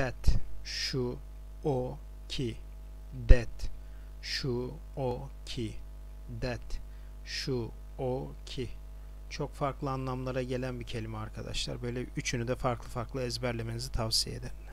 that, şu, o, ki, that, şu, o, ki, that, şu, o, ki. Çok farklı anlamlara gelen bir kelime arkadaşlar. Böyle üçünü de farklı farklı ezberlemenizi tavsiye ederim.